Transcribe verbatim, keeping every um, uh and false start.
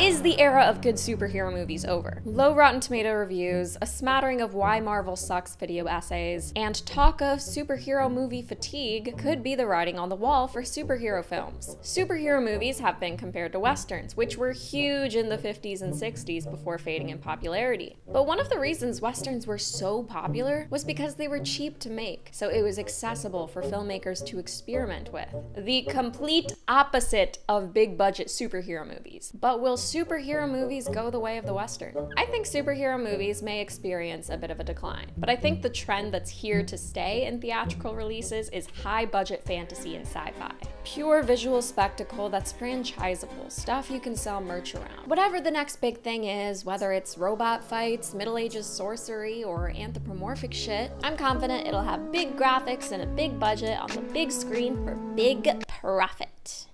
Is the era of good superhero movies over? Low Rotten Tomato reviews, a smattering of why Marvel sucks video essays, and talk of superhero movie fatigue could be the writing on the wall for superhero films. Superhero movies have been compared to westerns, which were huge in the fifties and sixties before fading in popularity. But one of the reasons westerns were so popular was because they were cheap to make, so it was accessible for filmmakers to experiment with. The complete opposite of big-budget superhero movies. But will superhero movies go the way of the Western? I think superhero movies may experience a bit of a decline, but I think the trend that's here to stay in theatrical releases is high-budget fantasy and sci-fi. Pure visual spectacle that's franchisable, stuff you can sell merch around. Whatever the next big thing is, whether it's robot fights, Middle Ages sorcery, or anthropomorphic shit, I'm confident it'll have big graphics and a big budget on the big screen for big profit.